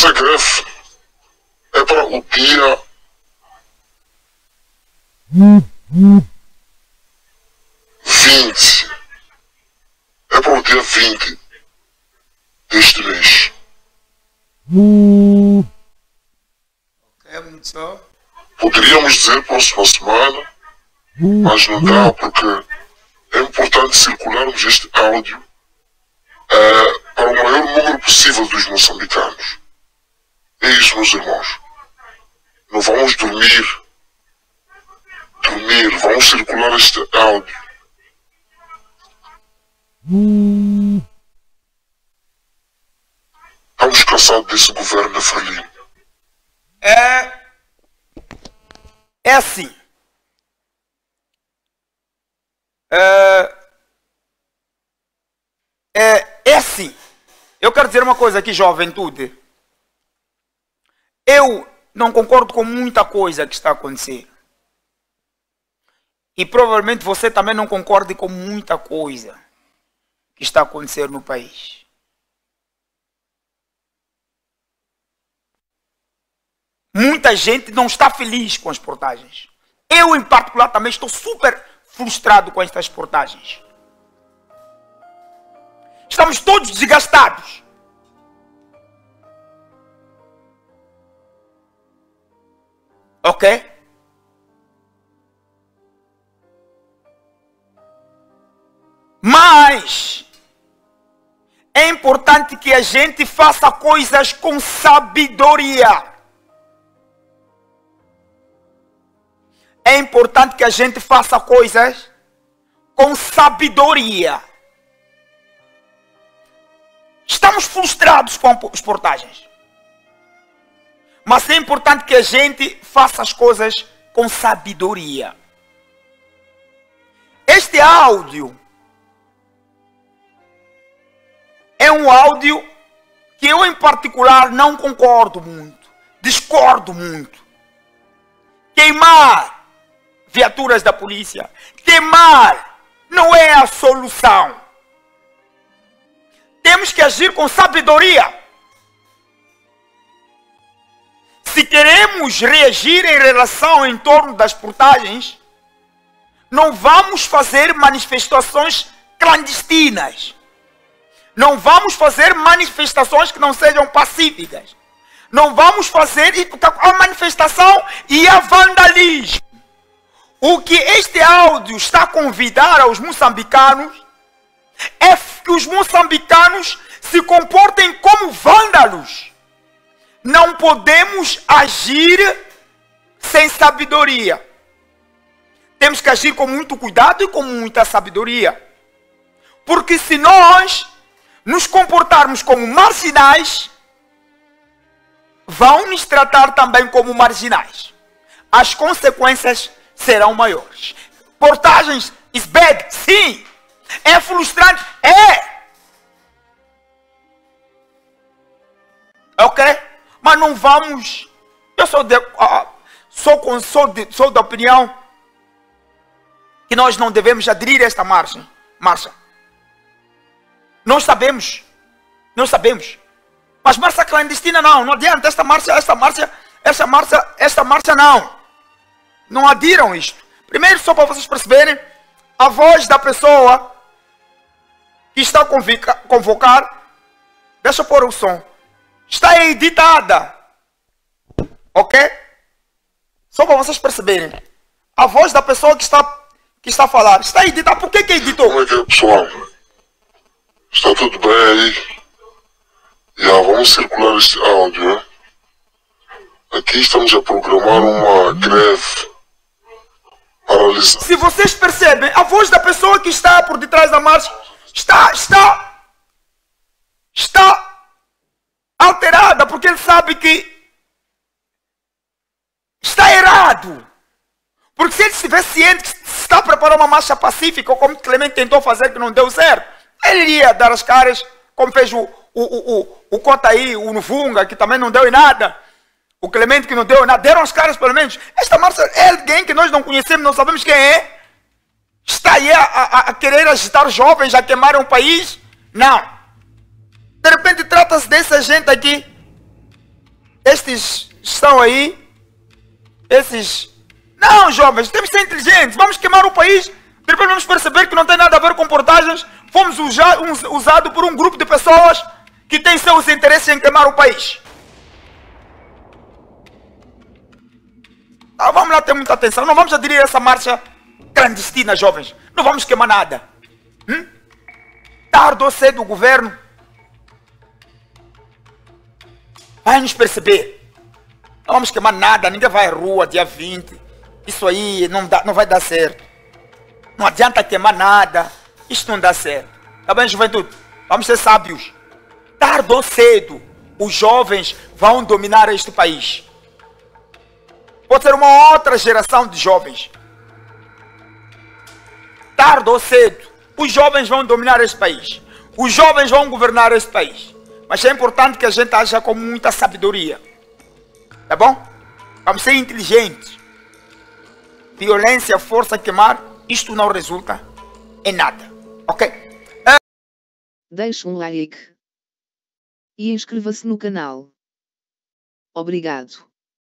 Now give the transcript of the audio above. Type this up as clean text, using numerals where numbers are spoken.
Essa greve é para o dia 20. É para o dia 20 deste mês. Ok, muito só. Poderíamos dizer próxima semana, mas não dá porque é importante circularmos este áudio para o maior número possível dos moçambicanos. É isso, meus irmãos. Não vamos dormir, vamos circular este áudio. Estamos cansados desse governo da Frelimo. É assim. É assim. Eu quero dizer uma coisa aqui, juventude. Eu não concordo com muita coisa que está acontecendo. E provavelmente você também não concorde com muita coisa que está acontecendo no país. Muita gente não está feliz com as portagens. Eu, em particular, também estou super frustrado com estas portagens. Estamos todos desgastados. Ok? Mas é importante que a gente faça coisas com sabedoria. É importante que a gente faça coisas com sabedoria. Estamos frustrados com as portagens. Mas é importante que a gente faça as coisas com sabedoria. Este áudio é um áudio que eu, em particular, não concordo muito. Discordo muito. Queimar viaturas da polícia, queimar não é a solução. Temos que agir com sabedoria. Se queremos reagir em relação em torno das portagens, não vamos fazer manifestações clandestinas. Não vamos fazer manifestações que não sejam pacíficas. Não vamos fazer a manifestação e a vandalismo. O que este áudio está a convidar aos moçambicanos é que os moçambicanos se comportem como vândalos. Não podemos agir sem sabedoria. Temos que agir com muito cuidado e com muita sabedoria. Porque se nós nos comportarmos como marginais, vão nos tratar também como marginais. As consequências serão maiores. Portagens is bad, sim. É frustrante, é. Ok? Mas não vamos... Eu sou da opinião que nós não devemos aderir a esta marcha. Nós sabemos. Mas marcha clandestina não adianta. Esta marcha não. Não adiram isto. Primeiro, só para vocês perceberem, a voz da pessoa que está a convocar, deixa eu pôr o som, está editada. Ok? Só para vocês perceberem, a voz da pessoa que está a falar, está editada. Por que editou? Como é que é, pessoal? Está tudo bem aí? Já vamos circular este áudio, hein? Aqui estamos a programar uma greve. Paralisada. Se vocês percebem, a voz da pessoa que está por detrás da marcha está alterada, porque ele sabe que está errado. Porque se ele estiver ciente que está a preparar uma marcha pacífica, como Clemente tentou fazer que não deu certo, ele iria dar as caras, como fez o Cotaí, o Nuvunga, que também não deu em nada. O Clemente, que não deu em nada. Deram as caras, pelo menos. Esta marcha é alguém que nós não conhecemos, não sabemos quem é. Está aí a querer agitar jovens, a queimar um país. Não. De repente trata-se dessa gente aqui Estes estão aí, esses... Não, jovens, temos que ser inteligentes, vamos queimar o país, depois vamos perceber que não tem nada a ver com portagens, fomos usados por um grupo de pessoas que tem seus interesses em queimar o país. Ah, vamos lá ter muita atenção, não vamos aderir a essa marcha clandestina, jovens, não vamos queimar nada. Tarde ou cedo o governo vai nos perceber. Não vamos queimar nada, ninguém vai à rua dia 20. Isso aí não vai dar certo. Não adianta queimar nada, isto não dá certo. Tá bem, juventude? Vamos ser sábios. Tarde ou cedo os jovens vão dominar este país. Pode ser uma outra geração de jovens. Tarde ou cedo os jovens vão dominar este país. Os jovens vão governar este país. Mas é importante que a gente haja com muita sabedoria. Tá bom? Vamos ser inteligentes. Violência, força, queimar, isto não resulta em nada. Ok? Deixe um like e inscreva-se no canal. Obrigado.